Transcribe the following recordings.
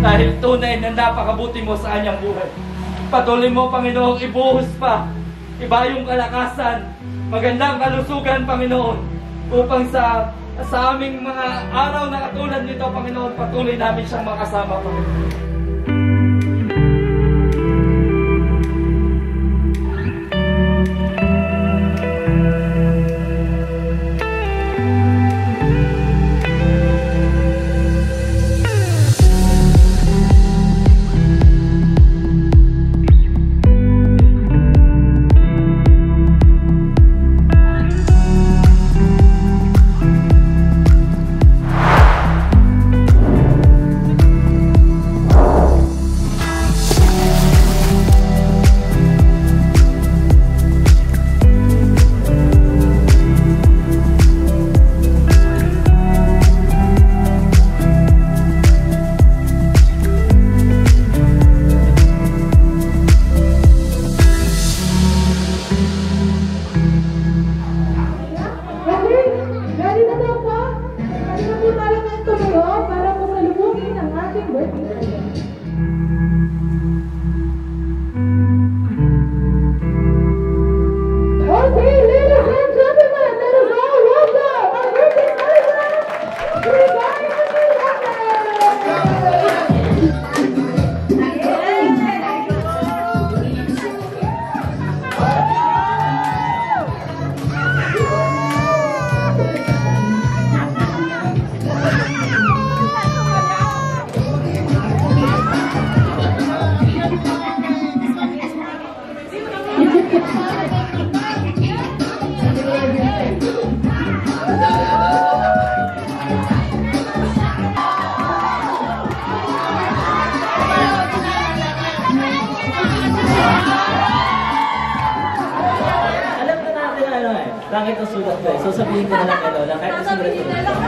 Dahil tunay na napakabuti mo sa anyang buhay. Patuloy mo, Panginoong, ibuhos pa, iba yung kalakasan, magandang kalusugan, Panginoon, upang sa aming mga araw na katulad nito, Panginoon, patuloy namin siyang makasama, Panginoon. Bakit ang sulat ko eh? So sabihin ko na lang ano lang, kahit ang sulat ko na lang.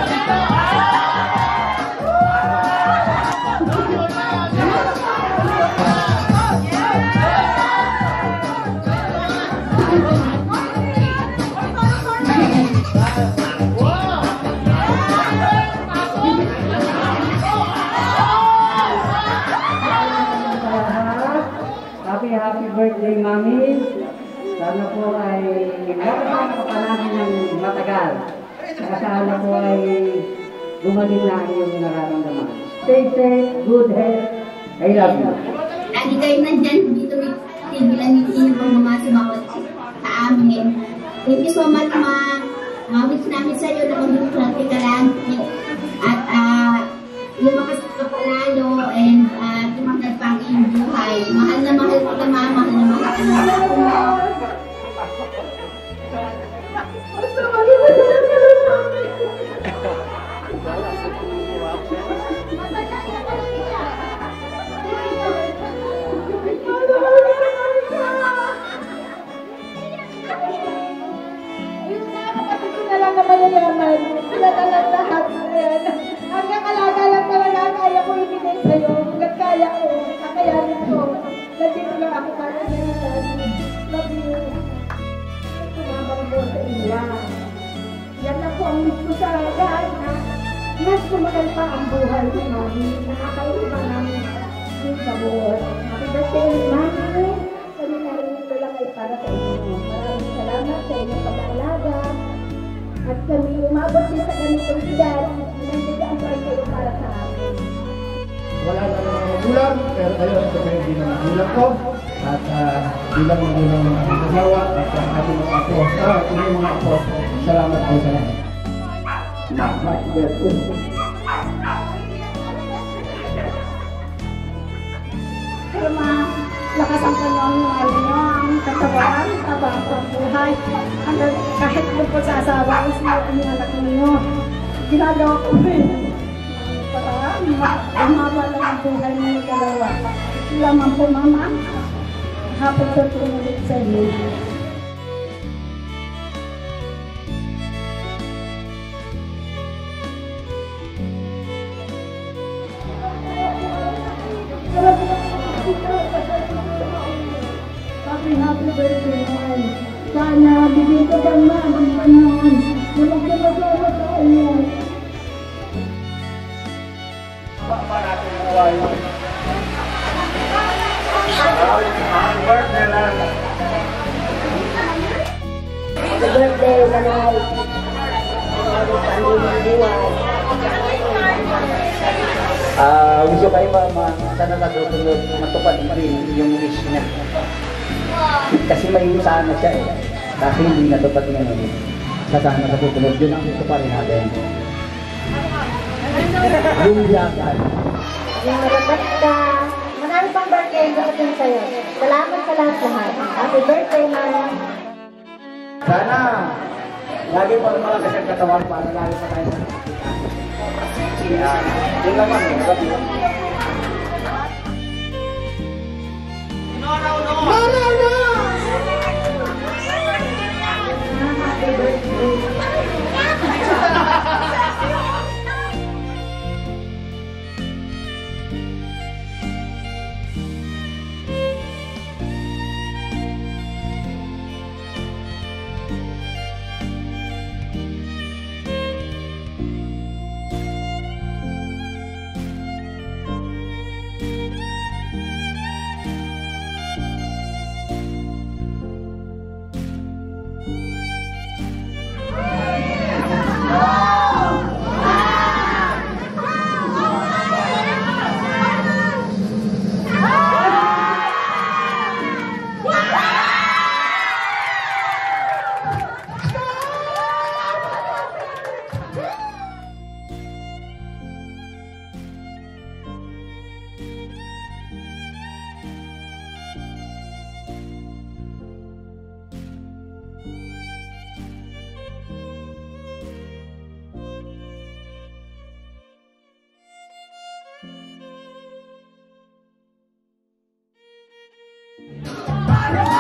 Happy birthday, Mami! Sana po ay makakapanahin ng matagal. Sana po ay gumaling na yung nararamdaman. Stay safe, good health. I love you. Ati kayo nandyan dito bilang hindi pang mamasimakot sa amin. Thank you so much, Ma. Mawit namin sa iyo na maging praktikalan. At lumakas ka pa lalo and tumagad pa ang iyong buhay. Mahal na mahal ko ka, Ma. Mahal na mahal ka na. Wala na mga magulang, pero tayo ito kayo din ang magulang ko at bilang magulang ng aking asawa at ating mga apo. At yung mga apo, salamat po sa lahat. Pero malakas ang panahon ng alam, katabaan, tabang ang buhay. Kahit lungkot sa asawa, isinuot ang anak ninyo. Ginagawa ko rin. Umawala ang buhay ng dalawa. Lamang po, Mama. Hapon ko tumulit sa iyo. Happy birthday, Mama. Sana bigyan ko ng mga panahon. Gusto kayo ba sana nagsunod matupad yung wish niya? Kasi may sana siya eh. Kasi hindi natupad niya ngayon. Sana nagsunod yun ang gusto pa rin natin. Yung yakan. Yung Rebecca. Marami pang birthday ang dating sa'yo. Salamat sa lahat-lahat. Happy birthday, Mama. Sana lagi pa rin malakas ang katawan para lalo pa tayo. Yun naman eh. No! Happy birthday. Come on!